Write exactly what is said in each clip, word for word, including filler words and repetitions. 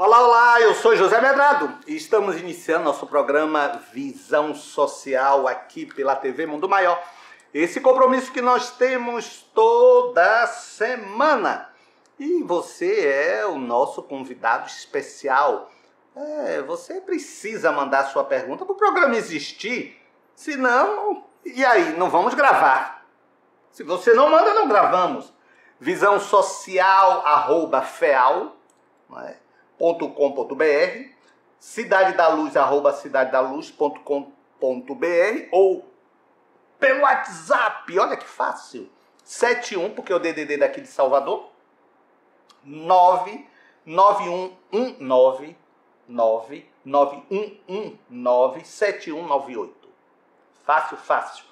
Olá, olá, eu sou José Medrado e estamos iniciando nosso programa Visão Social aqui pela T V Mundo Maior. Esse compromisso que nós temos toda semana. E você é o nosso convidado especial. É, você precisa mandar sua pergunta para o programa existir, senão, e aí, não vamos gravar. Se você não manda, não gravamos. Visão Social, arroba feal, não é? .com.br, Cidade da Luz, arroba cidade da luz ponto com ponto br ou pelo WhatsApp, olha que fácil, sete um, porque é o D D D daqui de Salvador, nove nove um um nove nove nove um um nove sete um nove oito. Fácil, fácil.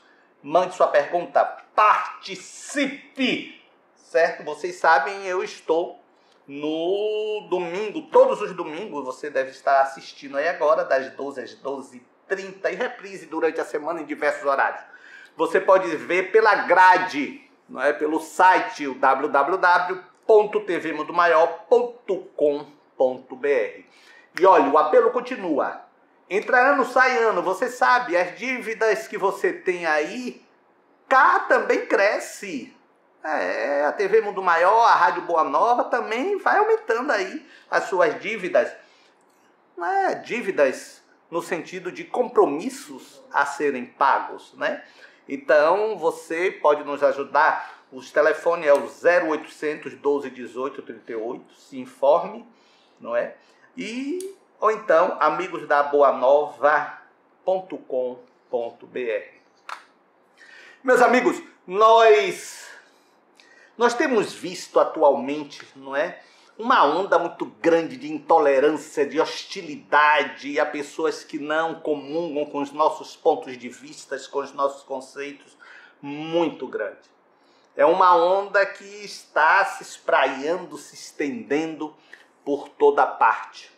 Mande sua pergunta, participe, certo? Vocês sabem, eu estou no domingo, todos os domingos, você deve estar assistindo aí agora, das doze às doze e trinta, e reprise durante a semana em diversos horários. Você pode ver pela grade, não é? Pelo site, o w w w ponto t v mundo maior ponto com ponto br. E olha, o apelo continua. Entra ano, sai ano, você sabe, as dívidas que você tem aí, cá também cresce. É, a T V Mundo Maior, a Rádio Boa Nova também vai aumentando aí as suas dívidas. É, dívidas no sentido de compromissos a serem pagos, né? Então, você pode nos ajudar. O telefone é o zero oitocentos, doze, dezoito, trinta e oito, se informe, não é? E, ou então, amigos da boa nova ponto com ponto br. Meus amigos, nós... Nós temos visto atualmente, não é, uma onda muito grande de intolerância, de hostilidade a pessoas que não comungam com os nossos pontos de vista, com os nossos conceitos, muito grande. É uma onda que está se espraiando, se estendendo por toda parte.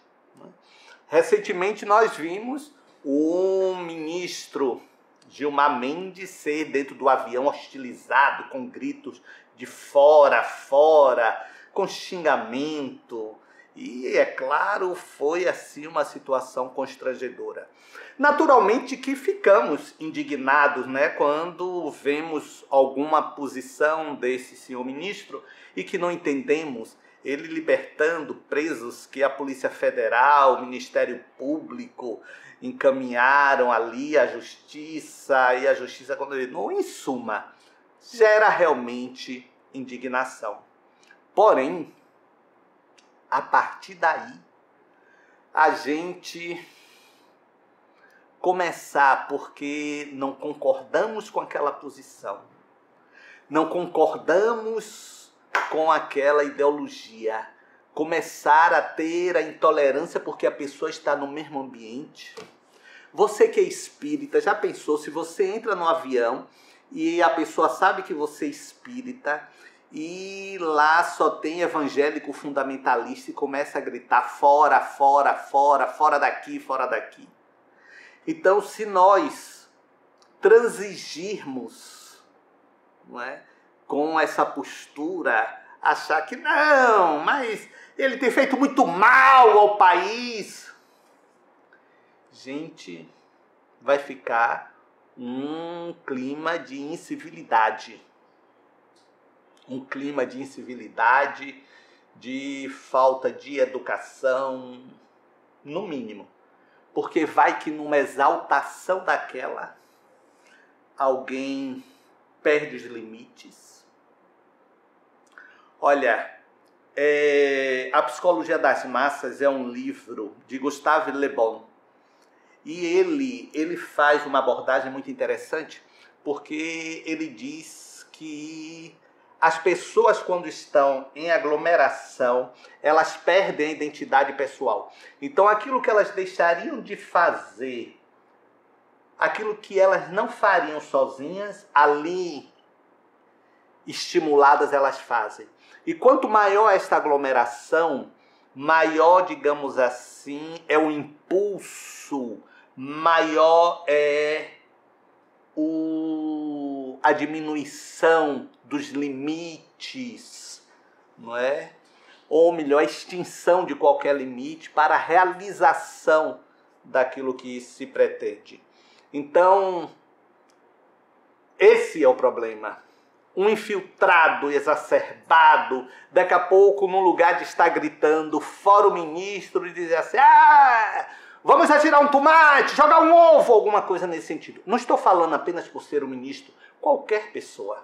Recentemente nós vimos o ministro Gilmar Mendes ser dentro do avião hostilizado, com gritos de fora, fora, com xingamento. E, é claro, foi assim uma situação constrangedora. Naturalmente que ficamos indignados, né, quando vemos alguma posição desse senhor ministro e que não entendemos, ele libertando presos que a Polícia Federal, o Ministério Público encaminharam ali à justiça, e a justiça condenou. Em suma, gera realmente indignação. Porém, a partir daí, a gente começar, porque não concordamos com aquela posição, não concordamos com aquela ideologia, começar a ter a intolerância porque a pessoa está no mesmo ambiente. Você que é espírita, já pensou, se você entra no avião e a pessoa sabe que você é espírita e lá só tem evangélico fundamentalista e começa a gritar fora, fora, fora, fora daqui, fora daqui. Então, se nós transigirmos, não é, com essa postura, achar que não, mas ele tem feito muito mal ao país, gente, vai ficar um clima de incivilidade, um clima de incivilidade, de falta de educação, no mínimo, porque vai que numa exaltação daquela, alguém perde os limites. Olha, é, a Psicologia das Massas é um livro de Gustave Le Bon. E ele, ele faz uma abordagem muito interessante, porque ele diz que as pessoas, quando estão em aglomeração, elas perdem a identidade pessoal. Então, aquilo que elas deixariam de fazer, aquilo que elas não fariam sozinhas, ali, estimuladas, elas fazem. E quanto maior esta aglomeração, maior, digamos assim, é o impulso, maior é o, a diminuição dos limites, não é? ou melhor, a extinção de qualquer limite para a realização daquilo que se pretende. Então, esse é o problema. Um infiltrado, exacerbado, daqui a pouco, num lugar de estar gritando, fora o ministro, e dizer assim, ah, vamos atirar um tomate, jogar um ovo, alguma coisa nesse sentido. Não estou falando apenas por ser o ministro, qualquer pessoa.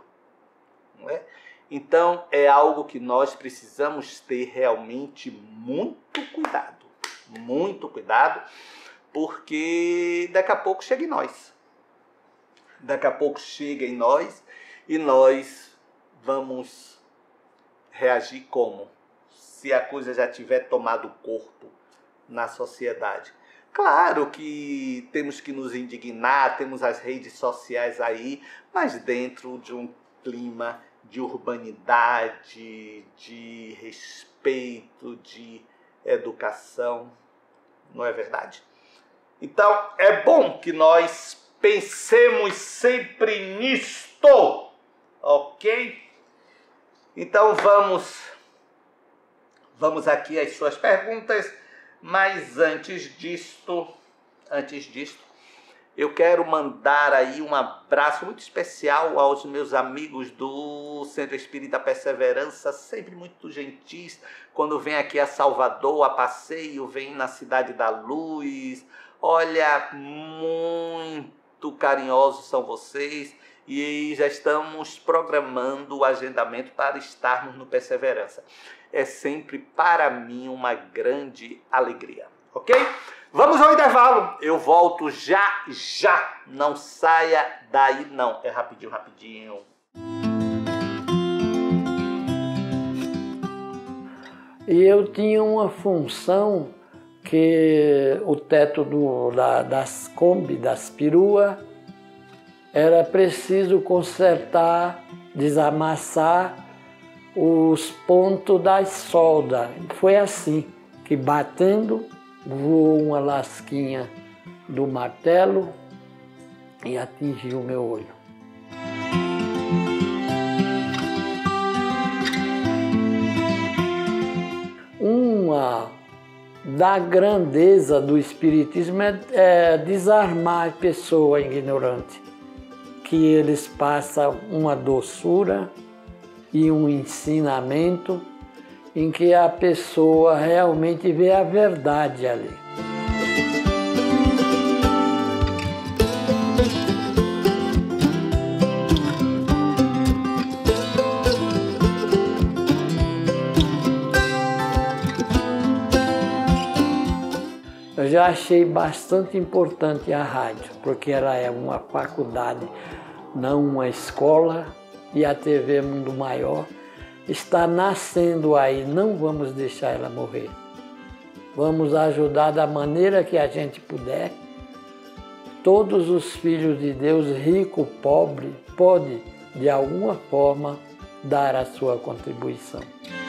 Não é? Então, é algo que nós precisamos ter realmente muito cuidado. Muito cuidado, porque daqui a pouco chega em nós. Daqui a pouco chega em nós, e nós vamos reagir como? Se a coisa já tiver tomado corpo na sociedade. Claro que temos que nos indignar, temos as redes sociais aí, mas dentro de um clima de urbanidade, de respeito, de educação, não é verdade? Então, é bom que nós pensemos sempre nisto. Ok? Então vamos, vamos aqui às suas perguntas, mas antes disto, antes disto, eu quero mandar aí um abraço muito especial aos meus amigos do Centro Espírita Perseverança, sempre muito gentis, quando vem aqui a Salvador, a passeio, vem na Cidade da Luz, olha, muito carinhosos são vocês. E já estamos programando o agendamento para estarmos no Perseverança. É sempre, para mim, uma grande alegria, ok? Vamos ao intervalo. Eu volto já, já. Não saia daí, não. É rapidinho, rapidinho. E eu tinha uma função que o teto do, da, das Kombi, das peruas, era preciso consertar, desamassar os pontos das soldas. Foi assim, que batendo, voou uma lasquinha do martelo e atingiu o meu olho. Uma da grandeza do espiritismo é, é desarmar a pessoa ignorante. Que eles passam uma doçura e um ensinamento em que a pessoa realmente vê a verdade ali. Eu já achei bastante importante a rádio, porque ela é uma faculdade, não uma escola, e a T V Mundo Maior está nascendo aí, não vamos deixar ela morrer. Vamos ajudar da maneira que a gente puder. Todos os filhos de Deus, rico, pobre, pode de alguma forma dar a sua contribuição.